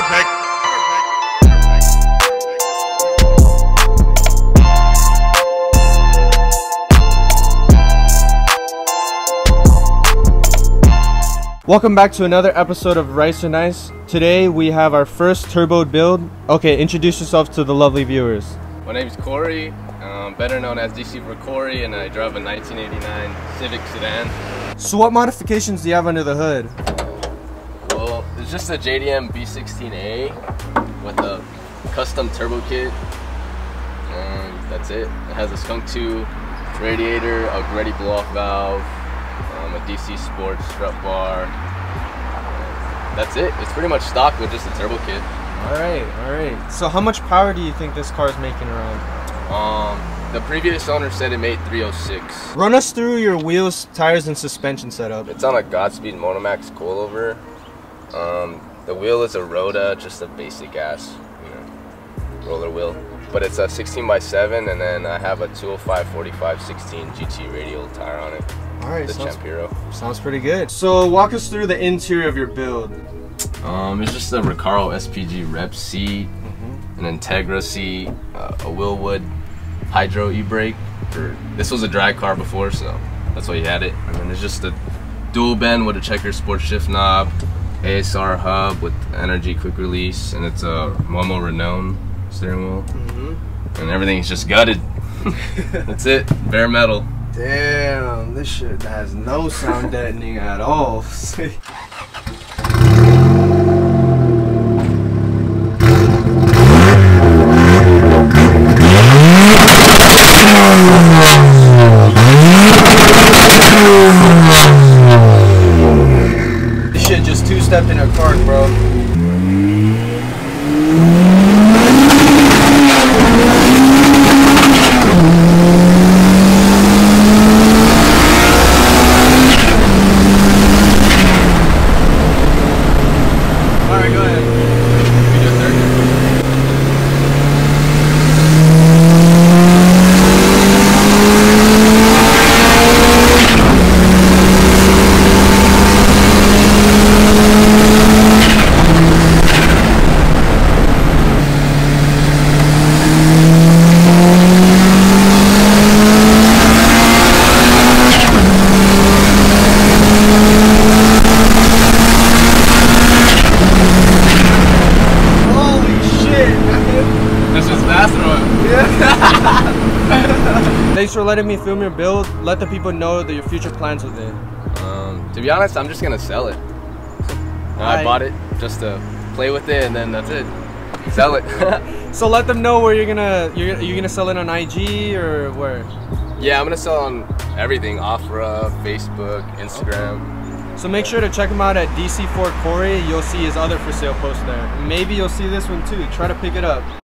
Perfect. Welcome back to another episode of Rice or Nice. Today we have our first turboed build. Okay, introduce yourself to the lovely viewers. My name is Corey, better known as DC4cory, and I drive a 1989 Civic sedan. So what modifications do you have under the hood? Well, it's just a JDM B16A with a custom turbo kit. That's it. It has a Skunk 2 radiator, a Ready blow-off valve, a DC Sports strut bar. That's it. It's pretty much stock with just a turbo kit. All right. So how much power do you think this car is making around? The previous owner said it made 306. Run us through your wheels, tires, and suspension setup. It's on a Godspeed Monomax coilover. The wheel is a Rota, just a basic ass, roller wheel. But it's a 16x7, and then I have a 205/45/16 GT radial tire on it. All right, the Champiro. Sounds pretty good. So walk us through the interior of your build. It's just a Recaro SPG rep seat, an Integra seat, a Wilwood Hydro E-brake. This was a drag car before, so that's why you had it. And then it's just a dual bend with a Checker sports shift knob, ASR hub with energy quick release, and it's a Momo Renown steering wheel. And everything's just gutted. That's it, bare metal. Damn, this shit has no sound deadening at all. This shit just two-stepped in a car, bro. Thanks for letting me film your build. Let the people know that your future plans with it. To be honest, I'm just gonna sell it. I bought it just to play with it, and then that's it. Sell it. So let them know where you're gonna sell it on IG or where? Yeah, I'm gonna sell on everything: Ofra, Facebook, Instagram. Okay. So make sure to check him out at DC4cory. You'll see his other for sale post there. Maybe you'll see this one too. Try to pick it up.